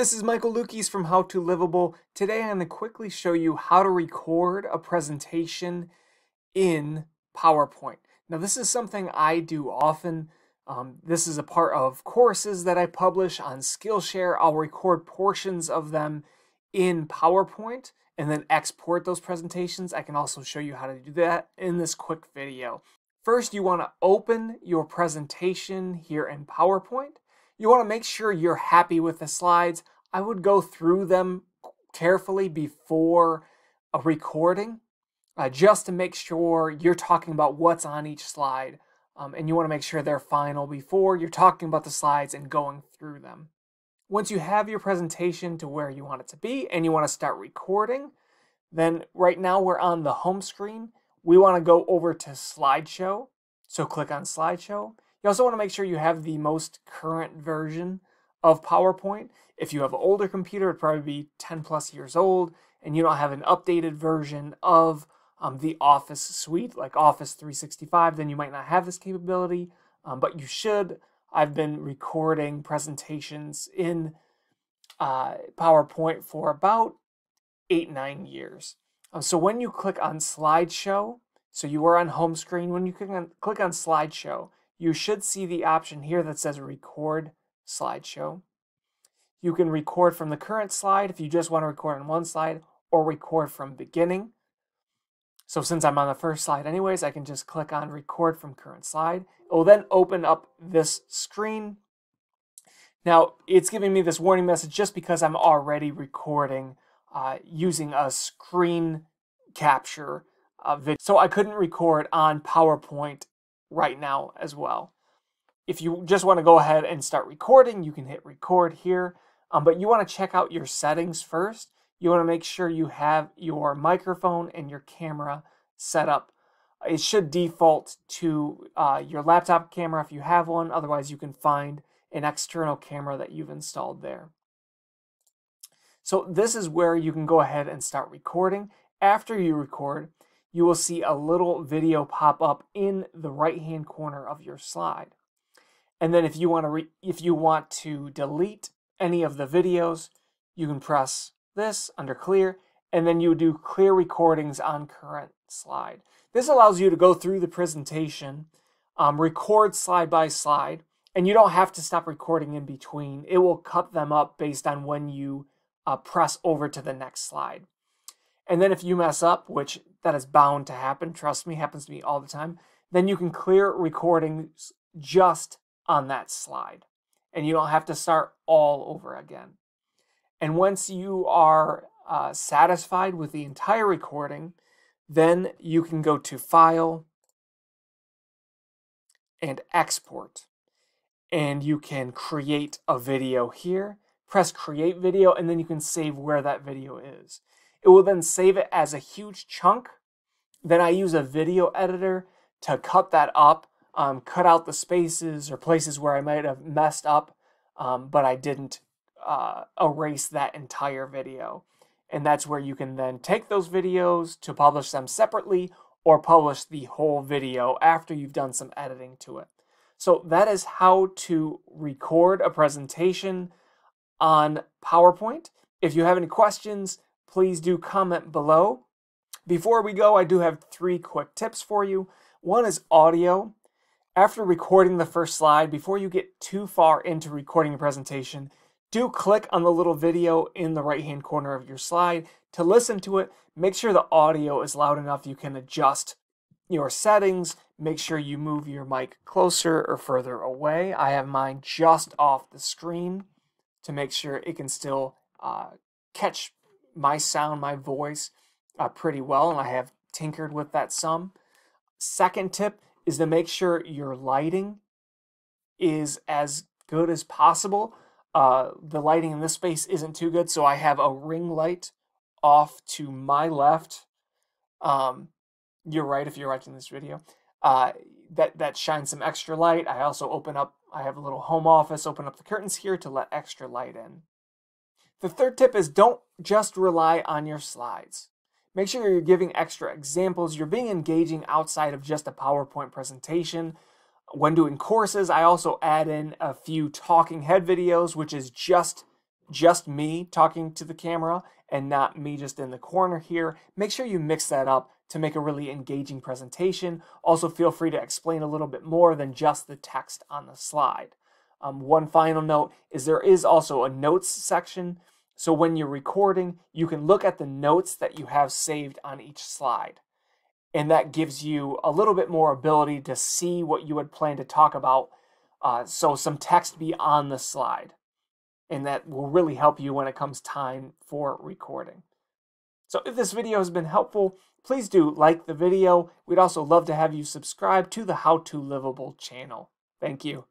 This is Michael Lukies from How To Liveable. Today I'm going to quickly show you how to record a presentation in PowerPoint. Now this is something I do often. This is a part of courses that I publish on Skillshare. I'll record portions of them in PowerPoint and then export those presentations. I can also show you how to do that in this quick video. First, you want to open your presentation here in PowerPoint. You want to make sure you're happy with the slides. I would go through them carefully before a recording just to make sure you're talking about what's on each slide. And you want to make sure they're final before you're talking about the slides and going through them. Once you have your presentation to where you want it to be and you want to start recording, then right now we're on the home screen. We want to go over to slideshow. So click on slideshow. You also want to make sure you have the most current version of PowerPoint. If you have an older computer, it'd probably be 10 plus years old, and you don't have an updated version of the Office suite, like Office 365, then you might not have this capability, but you should. I've been recording presentations in PowerPoint for about 8-9 years. So when you click on slideshow, so you are on home screen, when you click on slideshow, you should see the option here that says record slideshow. You can record from the current slide if you just want to record on one slide, or record from beginning. So since I'm on the first slide anyways, I can just click on record from current slide. It will then open up this screen. Now it's giving me this warning message just because I'm already recording using a screen capture video. So I couldn't record on PowerPoint right now as well. If you just want to go ahead and start recording, you can hit record here, but you want to check out your settings first. You want to make sure you have your microphone and your camera set up. It should default to your laptop camera if you have one. Otherwise, you can find an external camera that you've installed there. So this is where you can go ahead and start recording. After you record, you will see a little video pop up in the right-hand corner of your slide. And then if you want to delete any of the videos, you can press this under clear, and then you do clear recordings on current slide. This allows you to go through the presentation, record slide by slide, and you don't have to stop recording in between. It will cut them up based on when you press over to the next slide. And then if you mess up, which that is bound to happen, trust me, happens to me all the time, then you can clear recordings just on that slide. And you don't have to start all over again. And once you are satisfied with the entire recording, then you can go to File and Export. And you can create a video here. Press Create Video, and then you can save where that video is. It will then save it as a huge chunk. Then I use a video editor to cut that up, cut out the spaces or places where I might have messed up, but I didn't erase that entire video. And that's where you can then take those videos to publish them separately or publish the whole video after you've done some editing to it. So that is how to record a presentation on PowerPoint. If you have any questions, please do comment below. Before we go, I do have 3 quick tips for you. One is audio. After recording the first slide, before you get too far into recording a presentation, do click on the little video in the right-hand corner of your slide to listen to it. Make sure the audio is loud enough you can adjust your settings. Make sure you move your mic closer or further away. I have mine just off the screen to make sure it can still catch my sound, my voice pretty well, and I have tinkered with that some. Second tip is to make sure your lighting is as good as possible. The lighting in this space isn't too good, so I have a ring light off to my left. You're right if you're watching this video. That shines some extra light. I also open up, I have a little home office, open up the curtains here to let extra light in. The third tip is don't just rely on your slides. Make sure you're giving extra examples. You're being engaging outside of just a PowerPoint presentation. When doing courses, I also add in a few talking head videos, which is just just me talking to the camera and not me just in the corner here. Make sure you mix that up to make a really engaging presentation. Also, feel free to explain a little bit more than just the text on the slide. One final note is there is also a notes section. So when you're recording, you can look at the notes that you have saved on each slide. And that gives you a little bit more ability to see what you had planned to talk about. So some text be on the slide. And that will really help you when it comes time for recording. So if this video has been helpful, please do like the video. We'd also love to have you subscribe to the How To Liveable channel. Thank you.